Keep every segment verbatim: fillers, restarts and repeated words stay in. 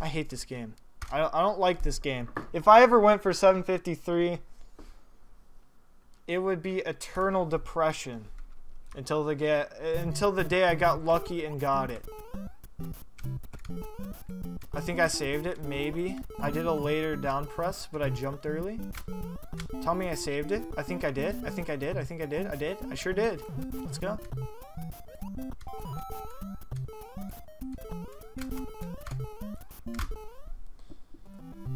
I hate this game. I don't, I don't like this game. If I ever went for seven fifty-three, it would be eternal depression until the get until the day I got lucky and got it. I think I saved it, maybe. I did a later down press, but I jumped early. Tell me I saved it. I think I did. I think I did. I think I did. I did. I sure did. Let's go.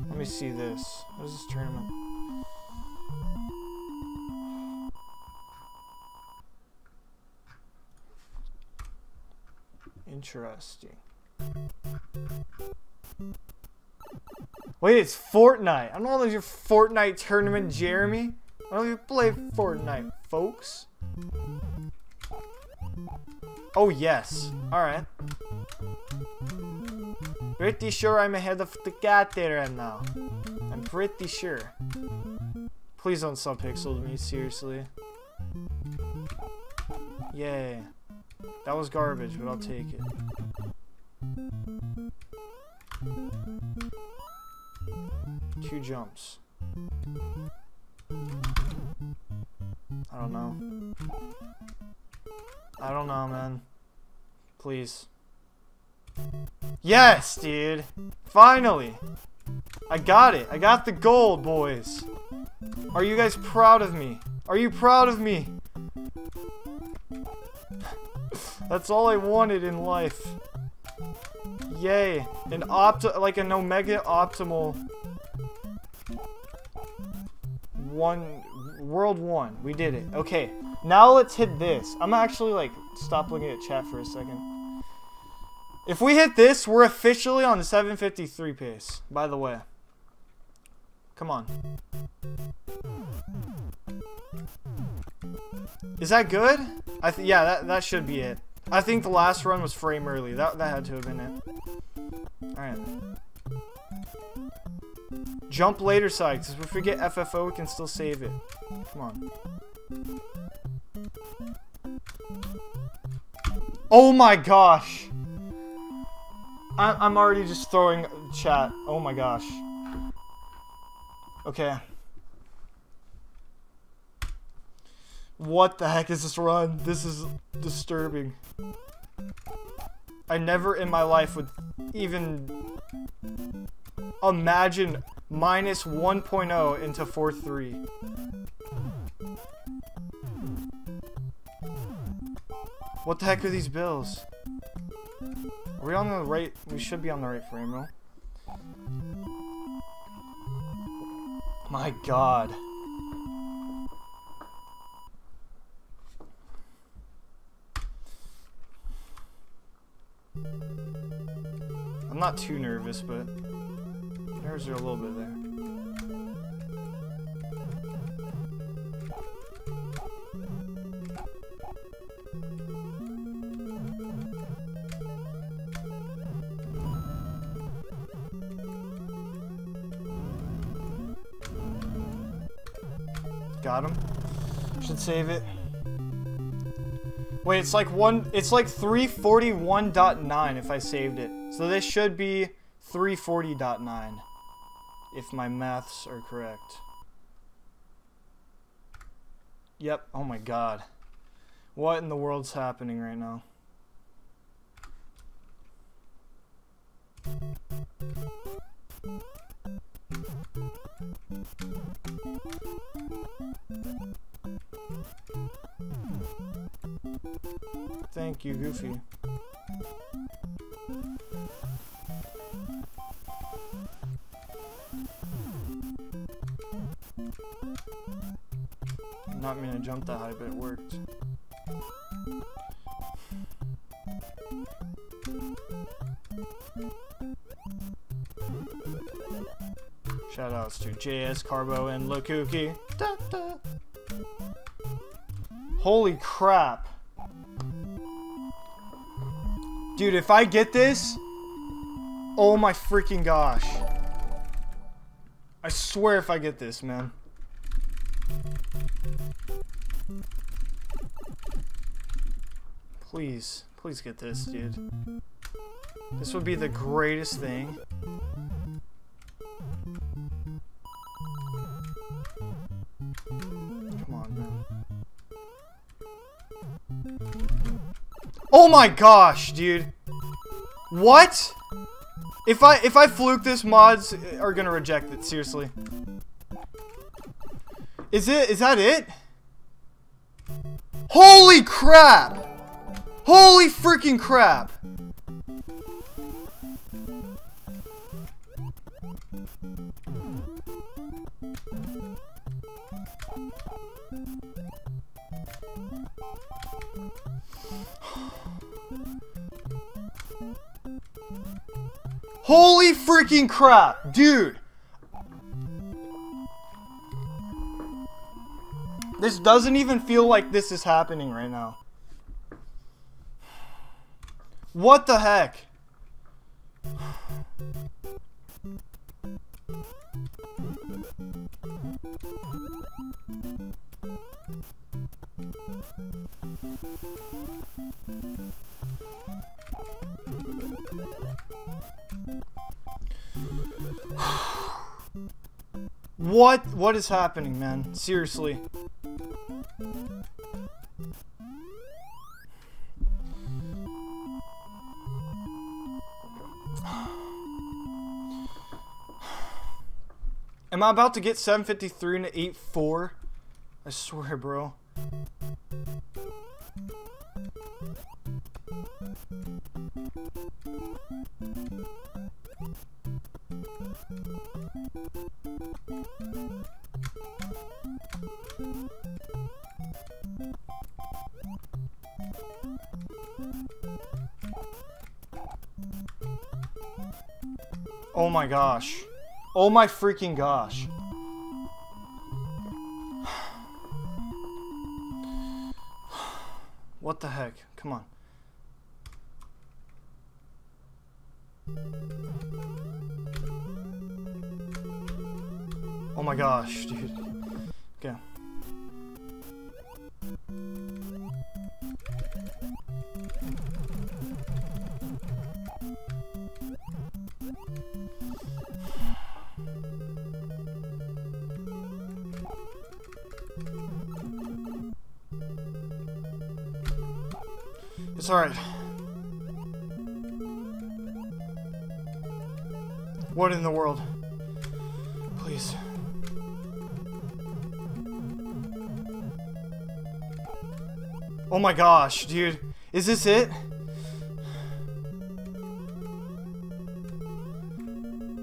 Let me see this. What is this tournament? Interesting. Wait, it's Fortnite. I don't know if your Fortnite tournament, Jeremy. I don't even play Fortnite, folks. Oh, yes. Alright. Pretty sure I'm ahead of the cat there right now. I'm pretty sure. Please don't subpixel me, seriously. Yay. That was garbage, but I'll take it. Two jumps. I don't know. I don't know, man. Please. Yes, dude. Finally. I got it. I got the gold, boys. Are you guys proud of me? Are you proud of me? That's all I wanted in life. Yay. An opti- like an omega optimal one world one. We did it. Okay. Now let's hit this. I'm actually like stop looking at chat for a second. If we hit this, we're officially on the seven fifty-three pace, by the way. Come on. Is that good? I th yeah, that that should be it. I think the last run was frame early. That, that had to have been it. Alright. Jump later side, because if we get F F O, we can still save it. Come on. Oh my gosh! I I'm already just throwing chat. Oh my gosh. Okay. What the heck is this run? This is disturbing. I never in my life would even imagine minus one point oh into four three. What the heck are these bills? Are we on the right? We should be on the right frame roll. My God. I'm not too nervous, but nerves are a little bit there. Got him. Should save it. Wait, it's like one. It's like three forty-one point nine if I saved it. So this should be three forty point nine, if my maths are correct. Yep. Oh my God. What in the world's happening right now? Thank you, Goofy. I'm not meaning to jump that high, but it worked. Shoutouts to J S Carbo and Lokuki. Da, da. Holy crap. Dude, if I get this, oh my freaking gosh. I swear if I get this, man. Please, Please get this, dude. This would be the greatest thing. Come on, man. Oh my gosh, dude. What? If I if I fluke this, mods are gonna reject it, seriously. Is it is that it? Holy crap! Holy freaking crap! Holy freaking crap, dude! This doesn't even feel like this is happening right now. What the heck? What? What is happening, man? Seriously. Am I about to get seven fifty-three and eight four? I swear, bro. Oh my gosh. Oh my freaking gosh. What the heck? Come on. Oh my gosh, dude. Okay. It's alright. What in the world? Please. Oh my gosh, dude. Is this it?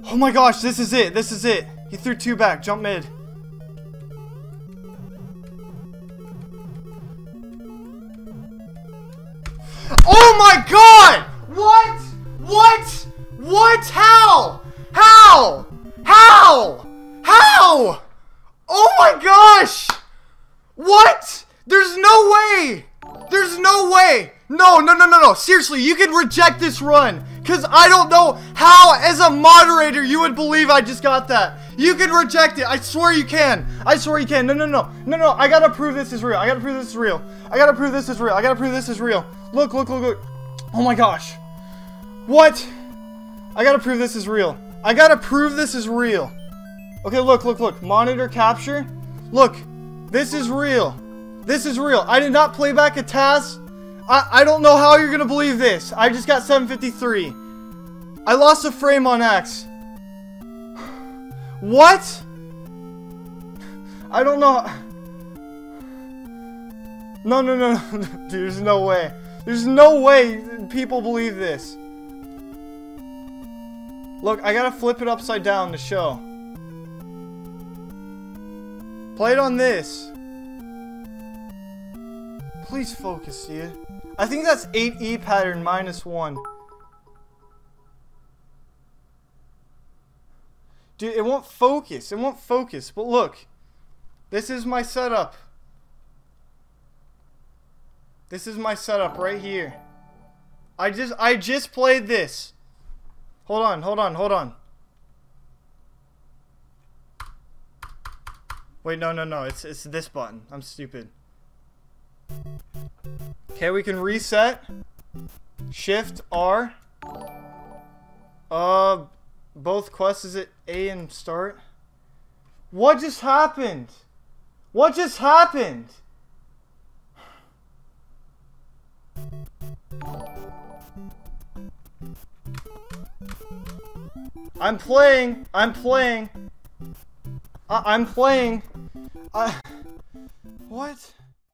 Oh my gosh, this is it. This is it. He threw two back. Jump mid. Oh my god! What? What? What? How? How? How? How? Oh my gosh! What? There's no way! There's no way! No, no, no, no, no. Seriously, you can reject this run. Because I don't know how, as a moderator, you would believe I just got that. You can reject it. I swear you can. I swear you can. No, no, no. No, no. I gotta prove this is real. I gotta prove this is real. I gotta prove this is real. I gotta prove this is real. Look, look, look, look. Oh my gosh. What? I gotta prove this is real. I gotta prove this is real. Okay, look, look, look. Monitor capture. Look. This is real. This is real. I did not play back a task. I, I don't know how you're gonna believe this. I just got seven fifty-three. I lost a frame on X. What? I don't know. No, no, no, no. Dude, there's no way. There's no way people believe this. Look, I gotta flip it upside down to show. Play it on this. Please focus, dude. I think that's eight E pattern minus one. Dude, it won't focus. It won't focus. But look. This is my setup. This is my setup right here. I just I just played this. Hold on, hold on, hold on. Wait, no, no, no. It's it's this button. I'm stupid. Okay, we can reset. Shift R. Uh, both quests is at A and start. What just happened? What just happened? I'm playing. I'm playing. I I'm playing. Uh, what?